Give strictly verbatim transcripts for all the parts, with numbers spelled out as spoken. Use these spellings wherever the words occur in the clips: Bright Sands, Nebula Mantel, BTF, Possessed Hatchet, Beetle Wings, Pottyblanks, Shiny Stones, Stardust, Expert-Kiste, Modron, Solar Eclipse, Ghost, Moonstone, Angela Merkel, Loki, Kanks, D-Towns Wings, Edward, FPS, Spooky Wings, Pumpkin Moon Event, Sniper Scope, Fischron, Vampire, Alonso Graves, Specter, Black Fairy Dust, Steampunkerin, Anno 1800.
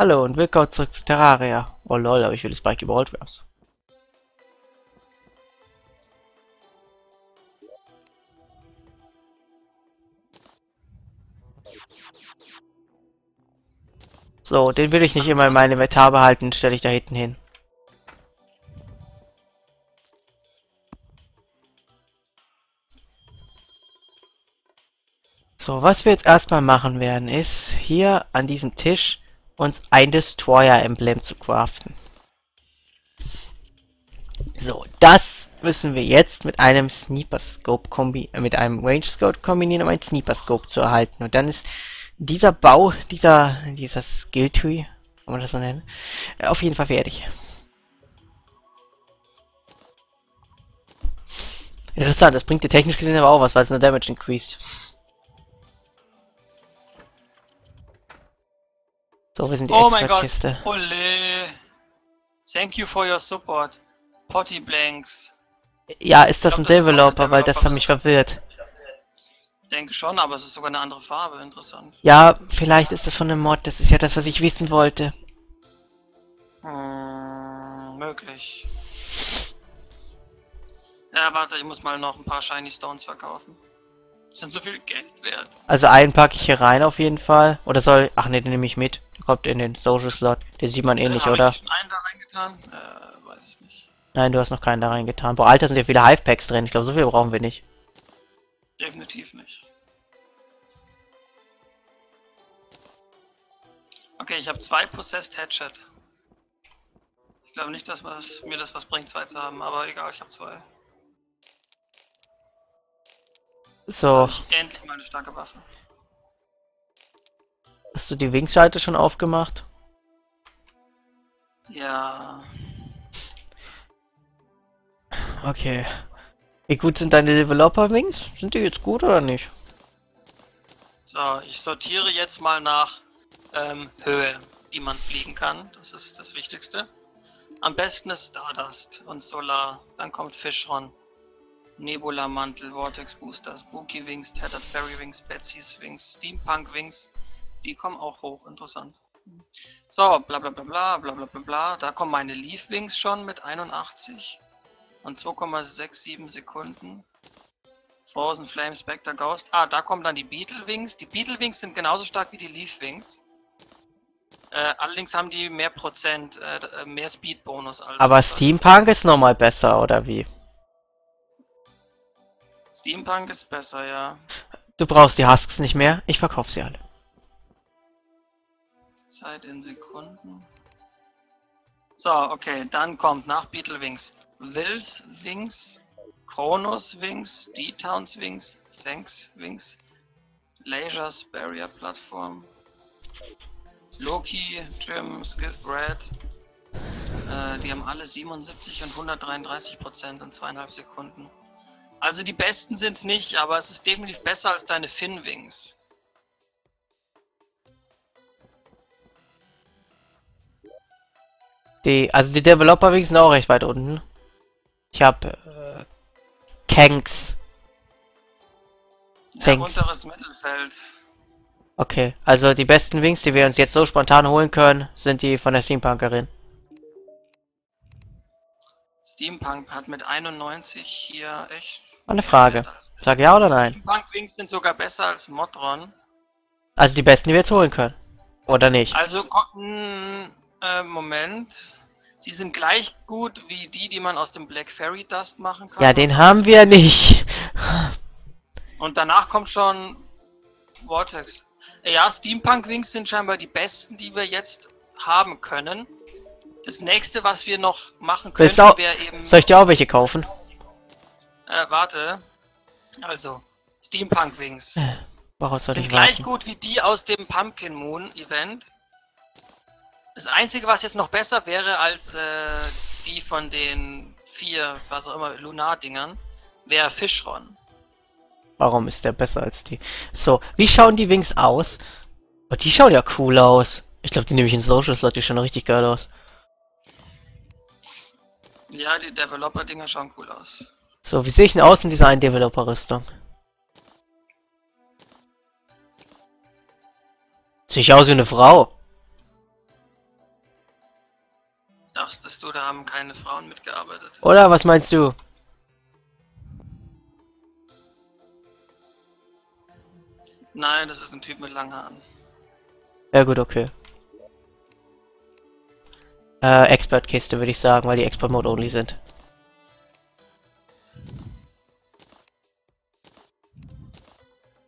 Hallo und willkommen zurück zu Terraria. Oh lol, aber ich will das Bike überholt werden. So, den will ich nicht immer in meinem Inventar behalten, stelle ich da hinten hin. So, was wir jetzt erstmal machen werden, ist hier an diesem Tisch uns ein Destroyer Emblem zu craften. So, das müssen wir jetzt mit einem Sniper Scope kombi äh, mit einem Range Scope kombinieren, um ein Sniper Scope zu erhalten. Und dann ist dieser Bau, dieser, dieser Skill Tree, kann man das so nennen, auf jeden Fall fertig. Interessant, das bringt dir technisch gesehen aber auch was, weil es nur Damage increased. So, wir sind die Expert-Kiste. Oh mein Gott, ole! Thank you for your support. Pottyblanks. Ja, ist das glaub, ein das Developer, ist weil Developer, das hat mich verwirrt. Ich denke schon, aber es ist sogar eine andere Farbe, interessant. Ja, vielleicht ist das von einem Mod, das ist ja das, was ich wissen wollte. Hm, möglich. Ja, warte, ich muss mal noch ein paar Shiny Stones verkaufen. Das sind so viel Geld wert. Also einen packe ich hier rein auf jeden Fall. Oder soll... Ach ne, den nehme ich mit. Der kommt in den Social Slot. Den sieht man äh, eh nicht, hab oder? Hast du schon einen da reingetan? Äh, weiß ich nicht. Nein, du hast noch keinen da reingetan. Boah, Alter, sind ja viele Hive-Packs drin. Ich glaube, so viel brauchen wir nicht. Definitiv nicht. Okay, ich habe zwei Possessed Hatchet. Ich glaube nicht, dass was, mir das was bringt, zwei zu haben, aber egal, ich habe zwei. So. Ich hab endlich mal eine starke Waffe. Hast du die Wings-Seite schon aufgemacht? Ja. Okay. Wie gut sind deine Developer-Wings? Sind die jetzt gut oder nicht? So, ich sortiere jetzt mal nach ähm, Höhe, die man fliegen kann. Das ist das Wichtigste. Am besten ist Stardust und Solar. Dann kommt Fischron, Nebula Mantel, Vortex Boosters, Spooky Wings, Tethered Fairy Wings, Betsy's Wings, Steampunk Wings. Die kommen auch hoch, interessant. So, bla bla bla bla bla bla bla bla. Da kommen meine Leaf Wings schon mit einundachtzig. Und zwei Komma siebenundsechzig Sekunden. Frozen, Flame, Specter, Ghost. Ah, da kommen dann die Beetle Wings. Die Beetle Wings sind genauso stark wie die Leaf Wings. Äh, allerdings haben die mehr Prozent, äh, mehr Speed-Bonus. Aber Steampunk ist nochmal besser, oder wie? Steampunk ist besser, ja. Du brauchst die Husks nicht mehr. Ich verkaufe sie alle. Zeit in Sekunden. So, okay. Dann kommt nach Beetle Wings Wills Wings, Kronos Wings, D-Towns Wings, Thanks Wings, Lasers Barrier Plattform, Loki, Jim, Skiff Red. Äh, die haben alle siebenundsiebzig und hundertdreiunddreißig Prozent in zweieinhalb Sekunden. Also die besten sind's nicht, aber es ist definitiv besser als deine Fin Wings. Die, also die Developer-Wings sind auch recht weit unten. Ich habe äh, Kanks. Ja, unteres Mittelfeld. Okay, also die besten Wings, die wir uns jetzt so spontan holen können, sind die von der Steampunkerin. Steampunk hat mit einundneunzig hier echt... Eine Frage. Sag ja oder nein? Steampunk-Wings sind sogar besser als Modron. Also die besten, die wir jetzt holen können. Oder nicht? Also, mh, äh, Moment... Sie sind gleich gut wie die, die man aus dem Black Fairy Dust machen kann. Ja, den haben wir nicht. Und danach kommt schon Vortex. Ja, Steampunk Wings sind scheinbar die besten, die wir jetzt haben können. Das nächste, was wir noch machen können, wäre eben... Soll ich dir auch welche kaufen? Äh, warte. Also, Steampunk Wings. Warum soll ich warten? Sind gleich gut wie die aus dem Pumpkin Moon Event. Das Einzige, was jetzt noch besser wäre als äh, die von den vier, was auch immer, Lunar-Dingern, wäre Fischron. Warum ist der besser als die? So, wie schauen die Wings aus? Oh, die schauen ja cool aus. Ich glaube, die nehme ich in Social Slot, die schauen richtig geil aus. Ja, die Developer-Dinger schauen cool aus. So, wie sehe ich denn aus in dieser einen Developer-Rüstung? Sehe ich aus wie eine Frau. dachtest du, da haben keine Frauen mitgearbeitet. Oder was meinst du? Nein, das ist ein Typ mit langen Haaren. Ja gut, okay. Äh, Expert-Kiste würde ich sagen, weil die Expert-Mode-Only sind.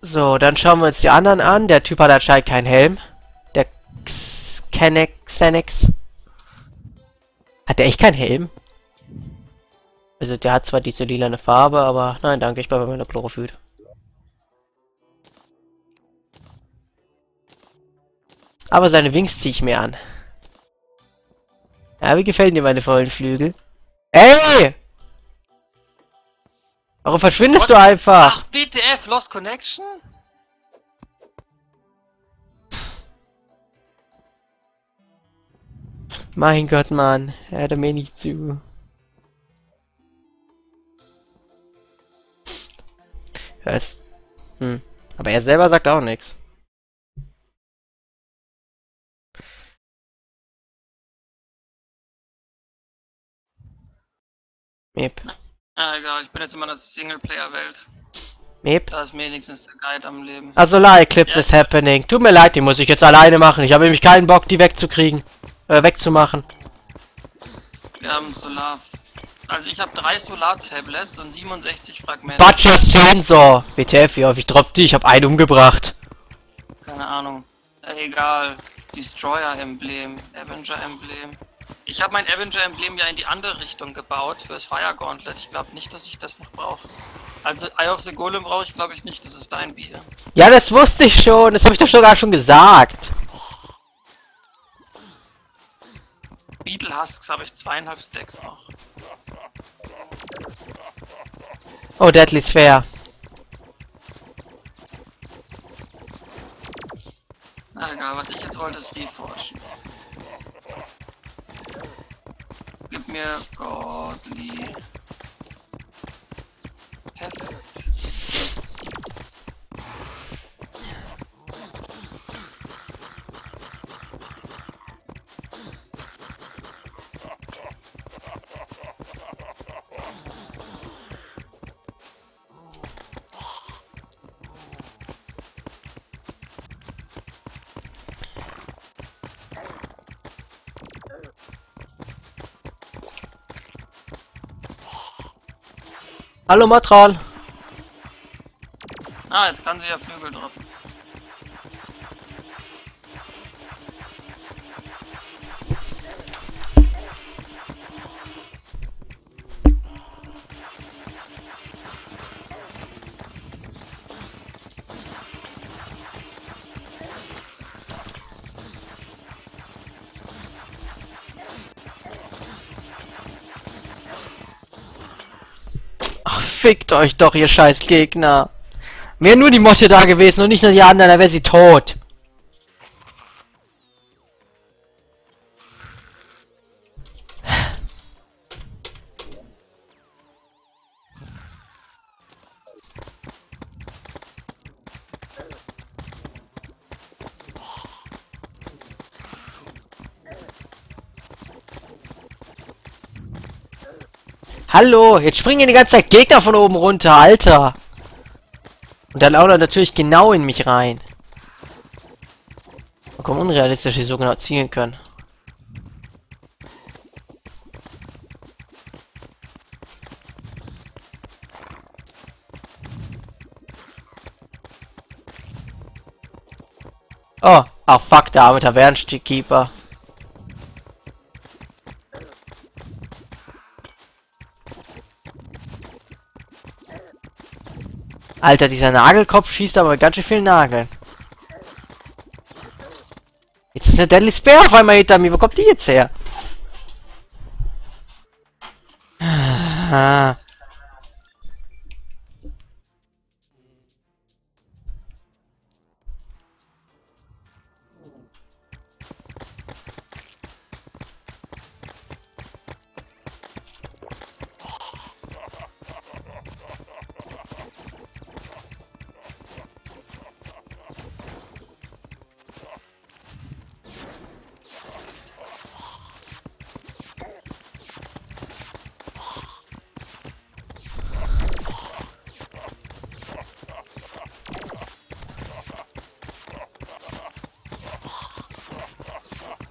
So, dann schauen wir uns die anderen an. Der Typ hat anscheinend keinen Helm. Der Xenex. Hat der echt keinen Helm? Also der hat zwar diese lilane Farbe, aber nein, danke, ich bleibe bei meiner Chlorophyll. Aber seine Wings ziehe ich mir an. Ja, wie gefällt dir meine vollen Flügel? Ey! Warum verschwindest What? du einfach? Ach, B T F, Lost Connection? Mein Gott, Mann. Er hört mir nicht zu. Was? Hm. Aber er selber sagt auch nichts. Mep. Ah, egal, ich bin jetzt in meiner Singleplayer-Welt. Mep. Da ist wenigstens der Guide am Leben. Ah, Solar Eclipse ja. is happening. Tut mir leid, die muss ich jetzt alleine machen. Ich habe nämlich keinen Bock, die wegzukriegen. Äh, wegzumachen. Wir haben Solar... Also ich habe drei Solar-Tablets und siebenundsechzig Fragmente. Butcher's Chainsaw! W T F, wie häufig droppt die? Ich habe einen umgebracht. Keine Ahnung. Egal. Destroyer Emblem. Avenger Emblem. Ich habe mein Avenger-Emblem ja in die andere Richtung gebaut, fürs Fire Gauntlet. Ich glaube nicht, dass ich das noch brauche. Also Eye of the Golem brauche ich glaube ich nicht, das ist dein Bier. Ja, das wusste ich schon, das habe ich doch sogar schon gesagt. Beetle Husks habe ich zweieinhalb Stacks noch. Oh, Deadly Sphere. Na egal, was ich jetzt wollte ist Reforgen. Gib mir Godly. Hallo Matron! Ah, jetzt kann sie ja Flügel drauf. Fickt euch doch, ihr scheiß Gegner. Wäre nur die Motte da gewesen und nicht nur die anderen, dann wäre sie tot. Hallo, jetzt springen hier die ganze Zeit Gegner von oben runter, Alter. Und dann auch noch natürlich genau in mich rein. Komm, unrealistisch, die so genau zielen können. Oh, ach fuck, der arme Tavernenkeeper. Alter, dieser Nagelkopf schießt aber mit ganz schön vielen Nageln. Jetzt ist eine Deadly Sphere auf einmal hinter mir. Wo kommt die jetzt her? Ah.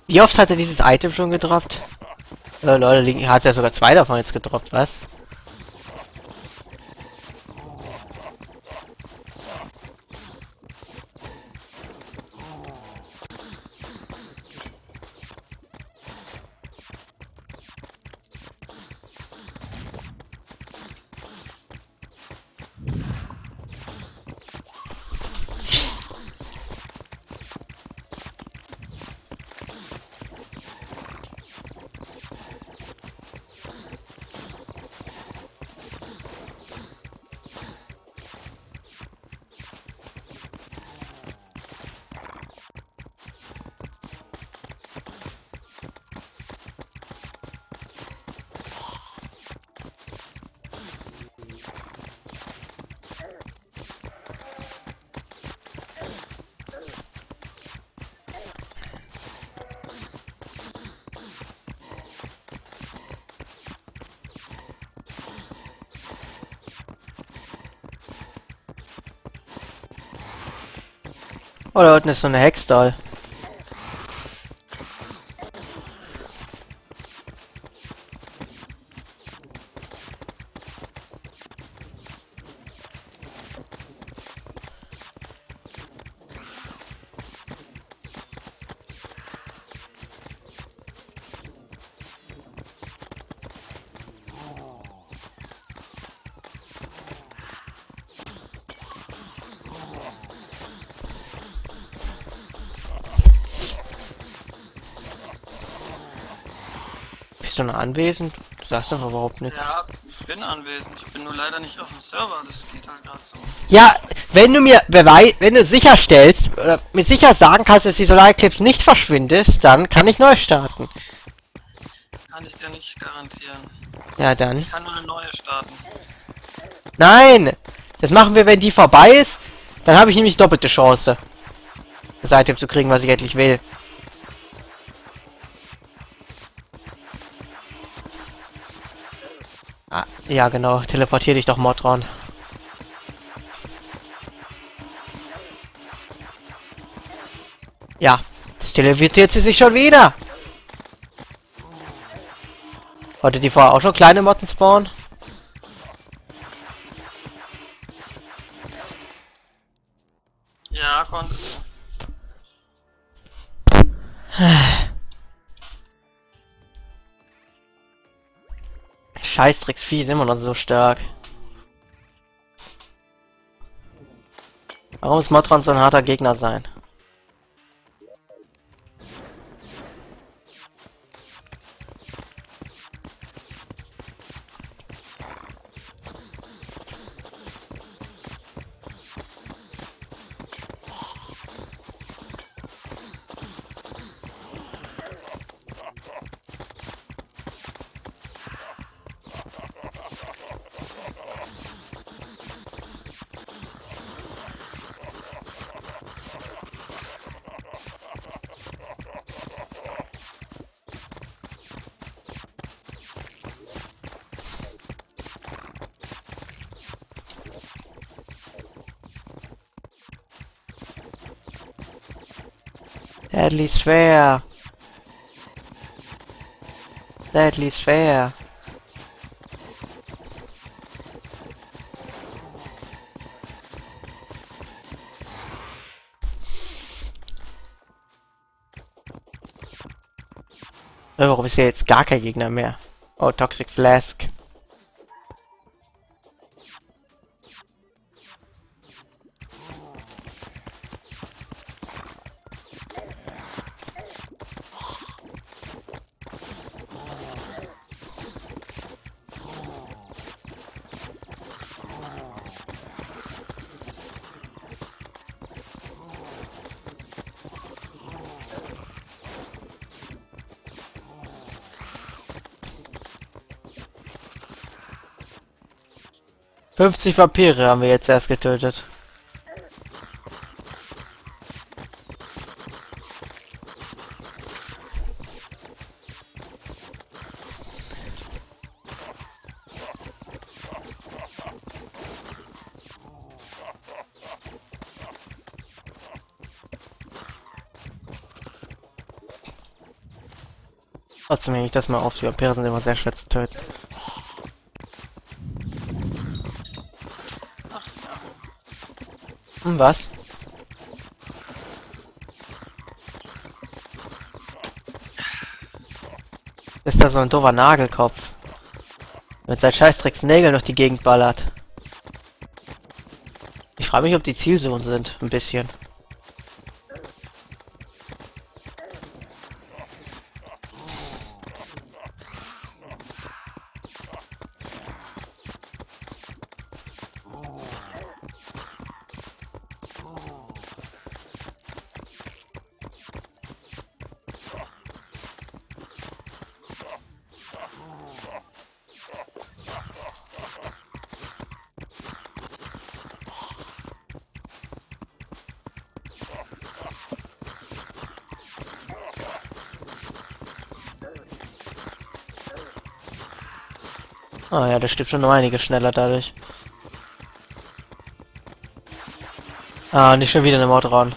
Wie oft hat er dieses Item schon gedroppt? Oh Leute, hat er sogar zwei davon jetzt gedroppt, was? Oh, da unten ist so eine Hexdoll. Bist du noch anwesend? Du sagst doch überhaupt nichts. Ja, ich bin anwesend. Ich bin nur leider nicht auf dem Server. Das geht halt gerade so. Ja, wenn du mir beweis, wenn du sicherstellst oder mir sicher sagen kannst, dass die Solar Eclipse nicht verschwindet, dann kann ich neu starten. Kann ich dir nicht garantieren. Ja, dann. Ich kann nur eine neue starten. Nein, das machen wir, wenn die vorbei ist. Dann habe ich nämlich doppelte Chance, das Item zu kriegen, was ich endlich will. Ja, genau, teleportier dich doch, Mordron. Ja, jetzt teleportiert sie sich schon wieder. Wollte die vorher auch schon kleine Motten spawnen? Ja, konnte. Scheißdrecks Vieh ist immer noch so stark. Warum muss Motron so ein harter Gegner sein? Deadly Sphere. Deadly Sphere. Oh, warum ist hier jetzt gar kein Gegner mehr? Oh, Toxic Flask. fünfzig Vampire haben wir jetzt erst getötet. Trotzdem hänge ich das mal auf, die Vampire sind immer sehr schwer zu töten. Hm, was? Ist da so ein doofer Nagelkopf? Mit seinen scheißdrecks Nägeln durch die Gegend ballert. Ich frage mich, ob die Zielzonen sind, ein bisschen. Ah oh ja, der stirbt schon um einiges schneller dadurch. Ah, nicht schon wieder eine Mordraun.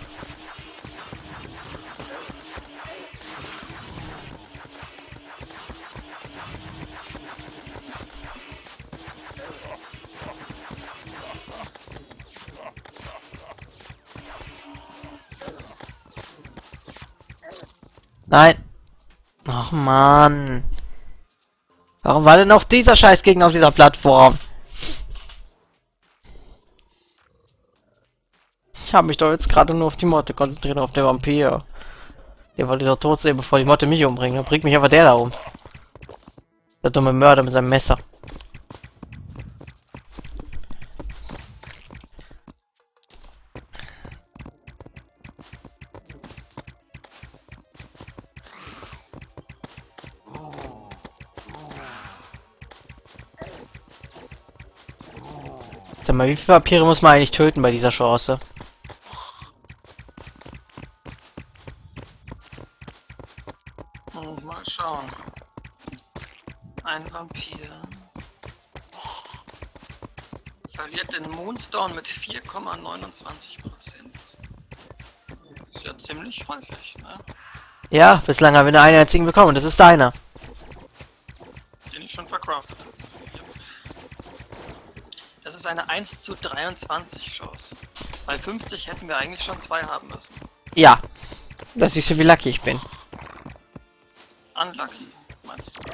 Nein. Ach Mann. Warum war denn auch dieser Scheißgegner auf dieser Plattform? Ich habe mich doch jetzt gerade nur auf die Motte konzentriert, auf den Vampir. Der wollte doch tot sehen, bevor die Motte mich umbringt. Da bringt mich aber der da um. Der dumme Mörder mit seinem Messer. Wie viele Vampire muss man eigentlich töten bei dieser Chance? Oh, mal schauen. Ein Vampir. Verliert den Moonstone mit vier Komma neunundzwanzig Prozent. Ist ja ziemlich häufig, ne? Ja, bislang haben wir nur einen einzigen bekommen und das ist deiner. Den ich schon verkraftet habe. Das ist eine eins zu dreiundzwanzig Chance. Bei fünfzig hätten wir eigentlich schon zwei haben müssen. Ja. Das ist so, wie lucky ich bin. Unlucky, meinst du?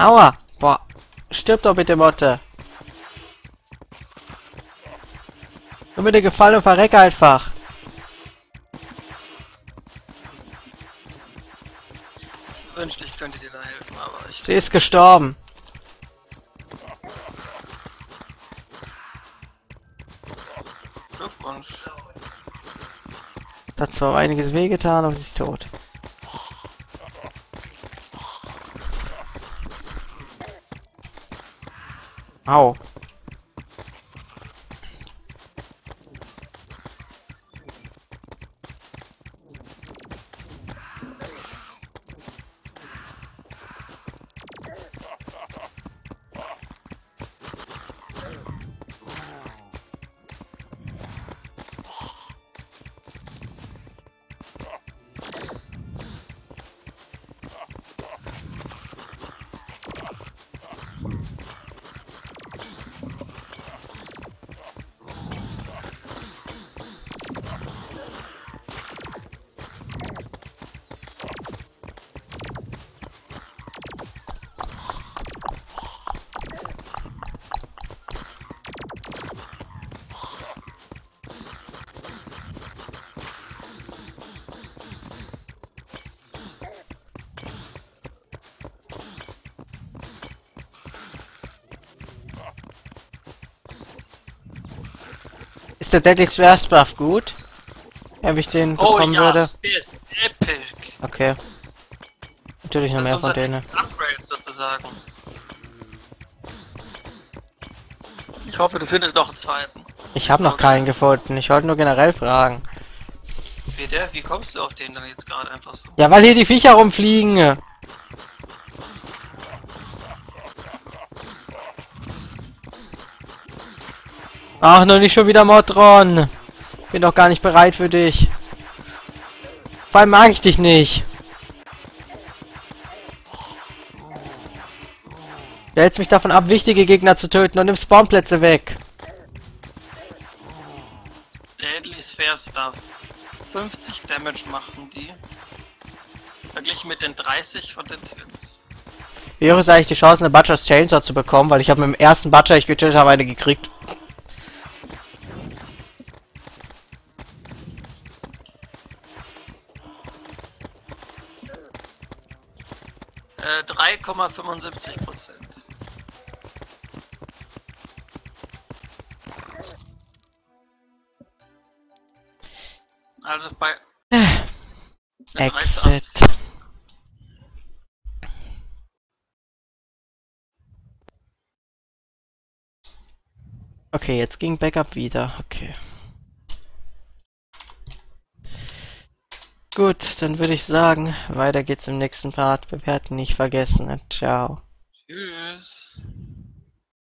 Aua! Boah! Stirb doch bitte, Motte! Nur bitte gefallen und verreck einfach! Ich wünschte, ich könnte dir da helfen, aber ich... Sie ist gestorben! Glückwunsch! Hat zwar einiges wehgetan, aber sie ist tot. Au. jetzt der Deadly Sphere Buff gut? Ob ich den bekommen oh, ja, würde? Der ist epic. Okay. Natürlich noch das mehr von denen. Upgrade sozusagen. Ich hoffe, du findest noch einen zweiten. Ich habe noch keinen gefunden. Ich wollte nur generell fragen. Wie, der, wie kommst du auf den dann jetzt gerade einfach so? Ja, weil hier die Viecher rumfliegen. Ach, nur nicht schon wieder Modron. Bin doch gar nicht bereit für dich. Vor allem mag ich dich nicht. Du hältst mich davon ab, wichtige Gegner zu töten und nimmst Spawnplätze weg. Deadly Sphere Stuff. fünfzig Damage machen die. Verglichen mit den dreißig von den Twins. Wie hoch ist eigentlich die Chance, eine Butcher's Chainsaw zu bekommen? Weil ich habe mit dem ersten Butcher, ich getötet habe, eine gekriegt. Äh, drei Komma fünfundsiebzig Prozent. Also bei Exit. Okay, jetzt ging Backup wieder. Okay. Gut, dann würde ich sagen, weiter geht's im nächsten Part. Bewerten nicht vergessen. Ciao. Tschüss.